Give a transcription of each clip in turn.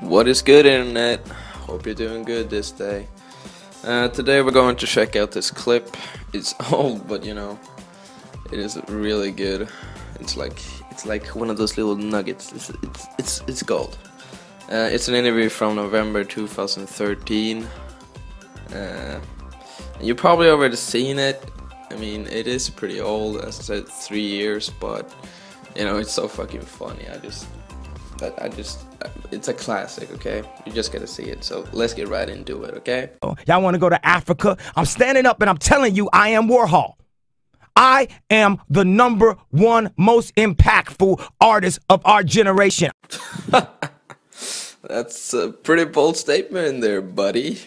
What is good, internet? Hope you're doing good this day. Today we're going to check out this clip. It's old, but you know, it is really good. It's like one of those little nuggets. It's gold. It's an interview from November 2013. You probably already seen it. I mean, it is pretty old. As I said, 3 years, but you know, it's so fucking funny. It's a classic, okay? You just gotta see it, so let's get right into it, okay? Y'all wanna go to Africa? I'm standing up and I'm telling you, I am Warhol. I am the #1 most impactful artist of our generation. That's a pretty bold statement there, buddy.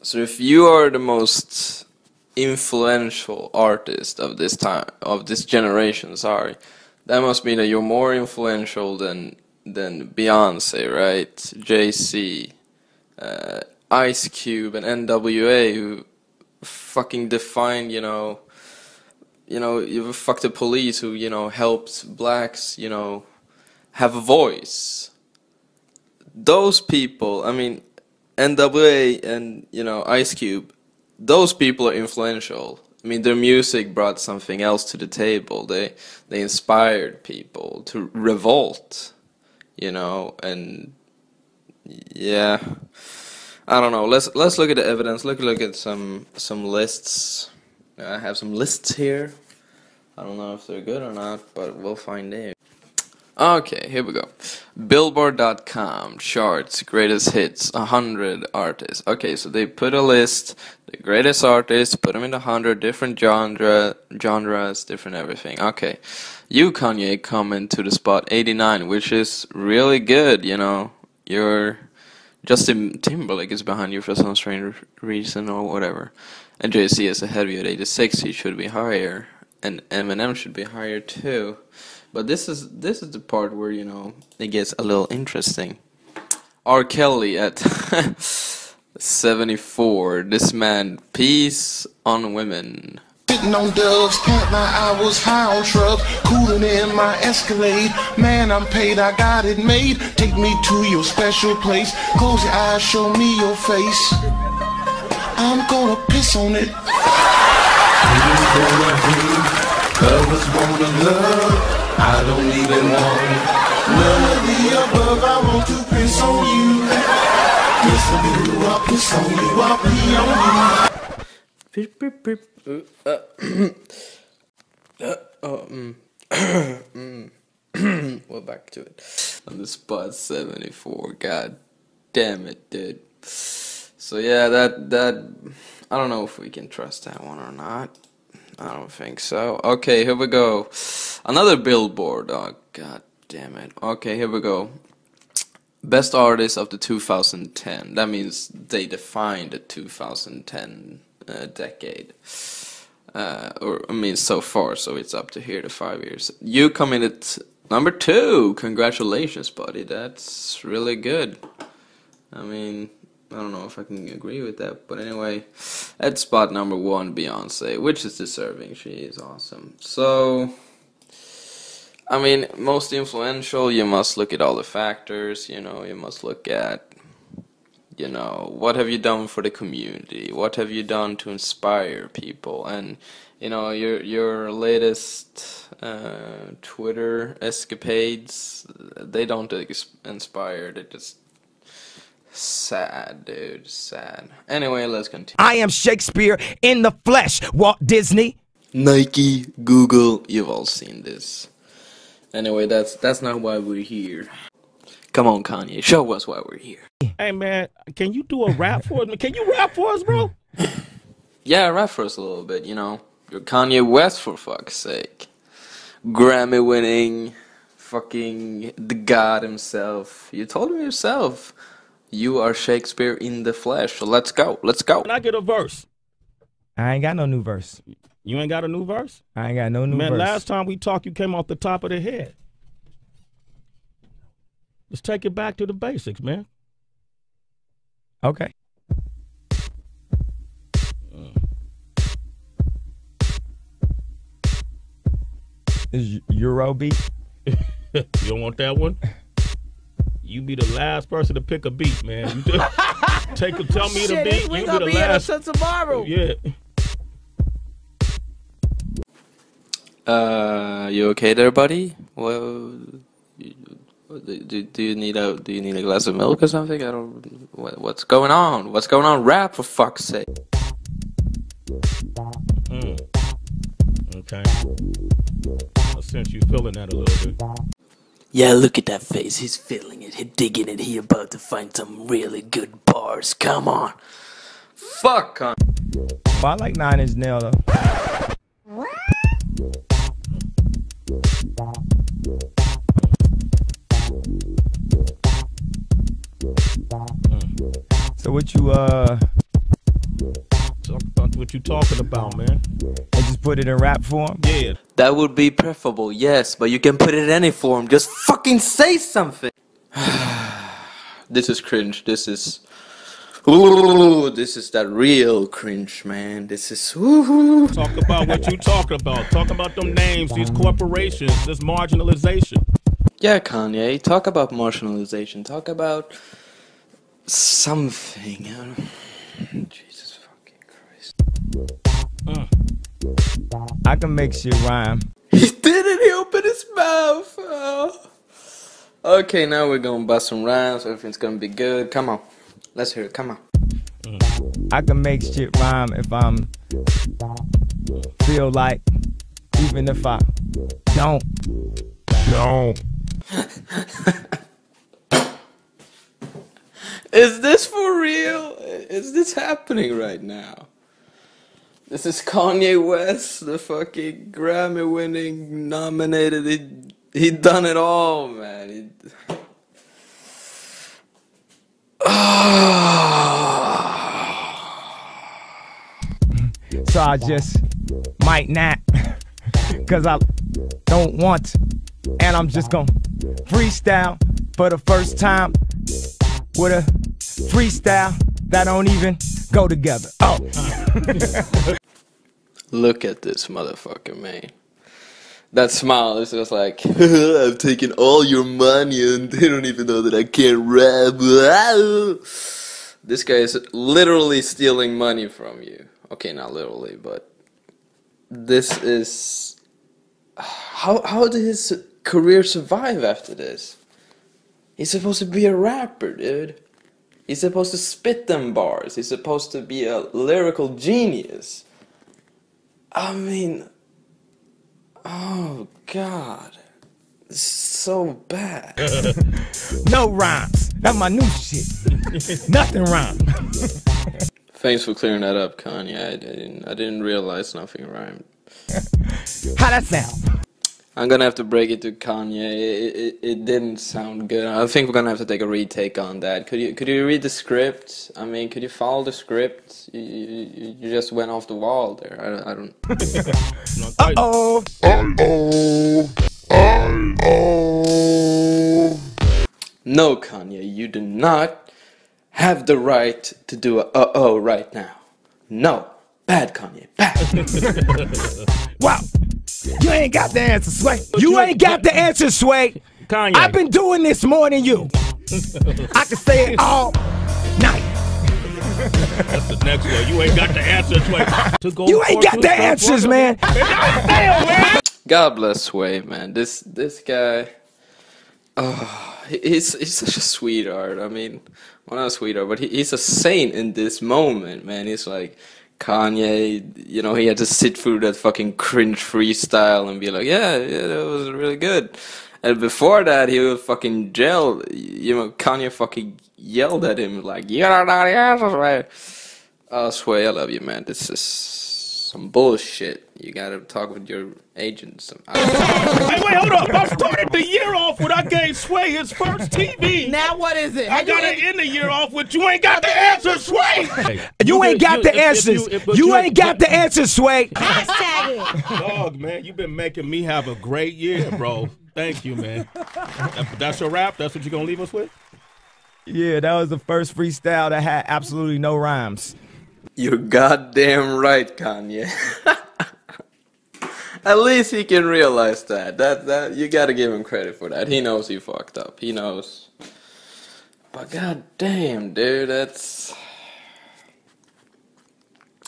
So if you are the most influential artist of this time, of this generation, sorry, that must mean that you're more influential than Beyoncé, right? JC, Ice Cube, and NWA, who fucking defined, you fuck the police, who, you know, helped blacks, you know, have a voice. Those people, I mean, NWA and, you know, Ice Cube, those people are influential. I mean, their music brought something else to the table. They inspired people to revolt, you know, and yeah, I don't know. Let's look at the evidence. Look at some lists. I have some lists here. I don't know if they're good or not, but we'll find out. Okay, here we go. Billboard.com charts, greatest hits, 100 artists. Okay, so they put a list, the greatest artists, put them in 100 different genres, different everything. Okay, you, Kanye, come into the spot 89, which is really good, you know. Your Justin Timberlake is behind you for some strange reason or whatever. And JC is ahead of you at 86, he should be higher. And Eminem should be higher too. But this is the part where, you know, it gets a little interesting. R. Kelly at 74. This man, peace on women. Sitting on doves, cat my I was high on shrubs, cooling in my Escalade. Man, I'm paid, I got it made. Take me to your special place. Close your eyes, show me your face. I'm gonna piss on it. Lovers wanna love. I don't even want none of the above. I want to piss on you. Piss on you, I'll piss on you, I'll pee on you. We're back to it. On the spot 74. God damn it, dude. So yeah, that I don't know if we can trust that one or not. I don't think so. Okay, here we go. Another Billboard. Oh, god damn it. Okay, here we go. Best artist of the 2010. That means they defined the 2010 decade. Or I mean, so far. So it's up to here to 5 years. You come in at #2. Congratulations, buddy. That's really good. I mean, I don't know if I can agree with that, but anyway, at spot #1, Beyonce, which is deserving. She is awesome. So, I mean, most influential, you must look at all the factors, you know, you must look at, you know, what have you done for the community, what have you done to inspire people, and, you know, your latest Twitter escapades, they don't inspire, they just... Sad, dude, sad. Anyway, let's continue. I am Shakespeare in the flesh, Walt Disney. Nike, Google, you've all seen this. Anyway, that's not why we're here. Come on, Kanye, show us why we're here. Hey, man, can you do a rap for us? Can you rap for us, bro? Yeah, rap for us a little bit, you know. You're Kanye West, for fuck's sake. Grammy-winning, fucking the god himself. You told him yourself. You are Shakespeare in the flesh, so let's go, let's go. Can I get a verse? I ain't got no new verse. You ain't got a new verse? I ain't got no new verse. Man, last time we talked, you came off the top of the head. Let's take it back to the basics, man. Okay. Is Eurobeat? You don't want that one? you be the last person to pick a beat, man. You take a, tell me shit, the beat. We you gonna be here till tomorrow. Yeah. You okay there, buddy? Well, do you need a glass of milk or something? I don't. What's going on? What's going on? Rap, for fuck's sake. Mm. Okay. I sense you feeling that a little bit. Yeah, look at that face. He's feeling it. He's digging it. He about to find some really good bars. Come on. Fuck on. Well, I like Nine Inch Nails though. So what you talking about, man? I just put it in rap form? Yeah. That would be preferable, yes, but you can put it in any form. Just fucking say something. This is cringe. This is that real cringe, man. This is woo-hoo. Talk about what you talking about. Talk about them names, these corporations, this marginalization. Yeah, Kanye, talk about marginalization. Talk about something. I don't... Jesus fucking Christ. I can make shit rhyme. He did it. He opened his mouth. Oh. Okay, now we're gonna bust some rhymes. Everything's gonna be good. Come on. Let's hear it, come on. I can make shit rhyme if I'm feel like, even if I don't. Is this for real? Is this happening right now? This is Kanye West, the fucking Grammy winning, nominated, he done it all, man. He... So I just might not, cause I don't want to, and I'm just gonna freestyle for the first time with a freestyle that don't even go together. Oh. Look at this motherfucker, man. That smile is just like, I've taken all your money and they don't even know that I can't rap. This guy is literally stealing money from you. Okay, not literally, but this is... How did his career survive after this? He's supposed to be a rapper, dude. He's supposed to spit them bars. He's supposed to be a lyrical genius. I mean... Oh God, it's so bad. No rhymes. That's my new shit. Nothing rhymes. Thanks for clearing that up, Kanye. I didn't realize nothing rhymed. How that sound? I'm gonna have to break it to Kanye. It didn't sound good. I think we're gonna have to take a retake on that. Could you read the script? I mean, could you follow the script? You just went off the wall there. I don't. No, Kanye, you do not have the right to do a uh-oh right now. No, bad Kanye, bad. Wow. You ain't got the answer, Sway. You ain't got the answer, Sway. Kanye. I've been doing this more than you. I can say it all night. That's the next one. You ain't got the answer, Sway. You ain't got the answers, man. God bless Sway, man. This guy, oh, he's such a sweetheart. I mean, well, not a sweetheart, but he's a saint in this moment, man. He's like... Kanye, you know, he had to sit through that fucking cringe freestyle and be like, yeah, that was really good. And before that, he was fucking jailed. You know, Kanye fucking yelled at him like, you don't know the answers, right? Oh, Sway, I love you, man. This is some bullshit. You gotta talk with your agents. Hey, wait, hold up. I started the year off when I gave Sway his first TV. Now what is it? I gotta end the year off with, you ain't got the answer, Sway. Hey, you ain't got the answers. You ain't got the answers, Sway. Hashtag it. Dog, man, you've been making me have a great year, bro. Thank you, man. That's your rap? That's what you're gonna leave us with? Yeah, that was the first freestyle that had absolutely no rhymes. You're goddamn right, Kanye. At least he can realize that. You gotta give him credit for that. He knows he fucked up. He knows. But goddamn, dude, that's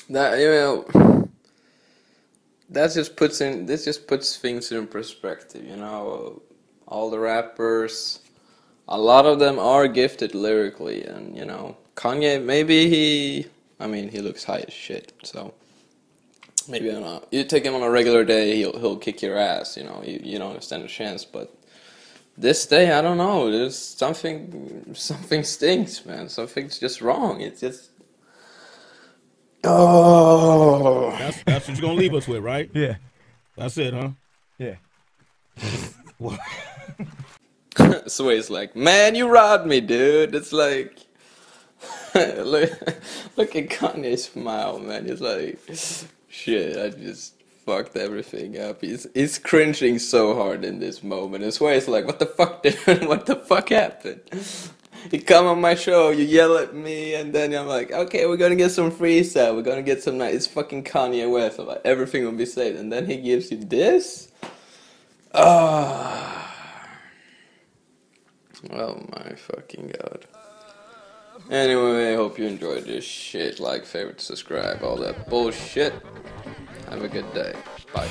that, you know, that just puts in, this just puts things in perspective, you know. All the rappers, a lot of them are gifted lyrically, and, you know, Kanye, maybe he, I mean, he looks high as shit, so maybe on a, you take him on a regular day, he'll kick your ass, you know, you don't stand a chance, but this day, I don't know, there's something stinks, man, something's just wrong, it's just, oh. That's what you're gonna leave us with, right? Yeah. That's it, huh? Yeah. What? Sway's like, man, you robbed me, dude. It's like, look at Kanye's smile, man. He's like, shit, I just fucked everything up. He's cringing so hard in this moment. And Sway's like, what the fuck, dude? What the fuck happened? You come on my show, you yell at me, and then I'm like, okay, we're gonna get some freestyle, we're gonna get some night. It's fucking Kanye West. I'm like, everything will be saved, and then he gives you this. Ah. Oh my fucking god. Anyway, I hope you enjoyed this shit. Like, favorite, subscribe, all that bullshit. Have a good day. Bye.